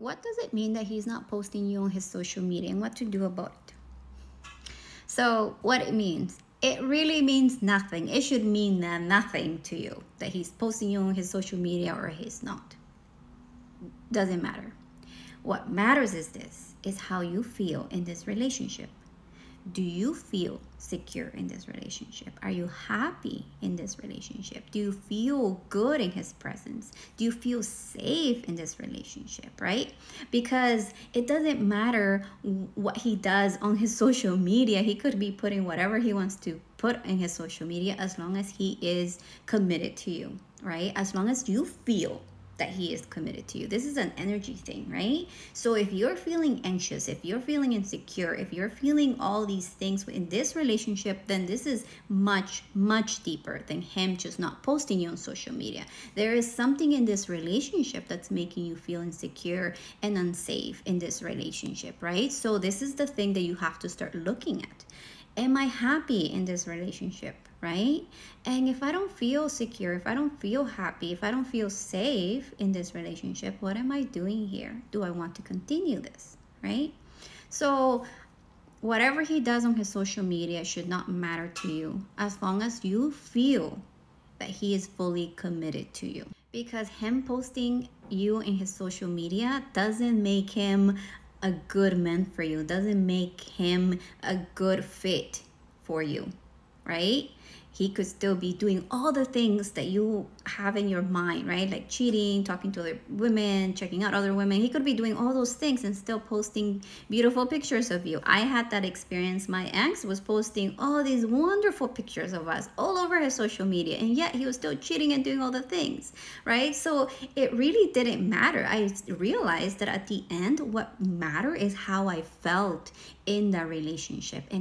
what does it mean that he's not posting you on his social media and what to do about it? So what it means, it really means nothing. It should mean nothing to you that he's posting you on his social media or he's not. Doesn't matter. What matters is this, is how you feel in this relationship. Do you feel secure in this relationship? Are you happy in this relationship? Do you feel good in his presence? Do you feel safe in this relationship, right? Because it doesn't matter what he does on his social media. He could be putting whatever he wants to put in his social media as long as he is committed to you, right? As long as you feel that he is committed to you. This is an energy thing, right? So if you're feeling anxious, if you're feeling insecure, if you're feeling all these things in this relationship, then this is much, much deeper than him just not posting you on social media. There is something in this relationship that's making you feel insecure and unsafe in this relationship, right? So this is the thing that you have to start looking at. Am I happy in this relationship, right? And if I don't feel secure, if I don't feel happy, if I don't feel safe in this relationship, what am I doing here? Do I want to continue this, right? So whatever he does on his social media should not matter to you as long as you feel that he is fully committed to you. Because him posting you in his social media doesn't make him a good man for you, doesn't make him a good fit for you, right? He could still be doing all the things that you have in your mind, right? Like cheating, talking to other women, checking out other women. He could be doing all those things and still posting beautiful pictures of you. I had that experience. My ex was posting all these wonderful pictures of us all over his social media, and yet he was still cheating and doing all the things, right? So it really didn't matter. I realized that at the end, what mattered is how I felt in that relationship. And